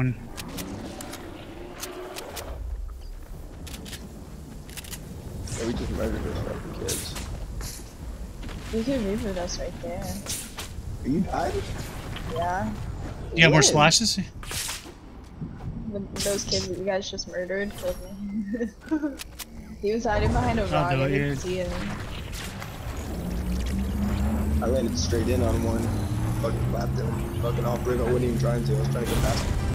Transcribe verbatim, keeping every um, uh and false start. going. Yeah, we just murdered those fucking kids. You could reaper us right there. Are you died? Yeah. Do you have more slashes? The, those kids that you guys just murdered killed me. He was hiding behind a rock. I didn't see him. I landed straight in on one. Fucking lapped him. Fucking off-brig. I wasn't even trying to. I was trying to get past him.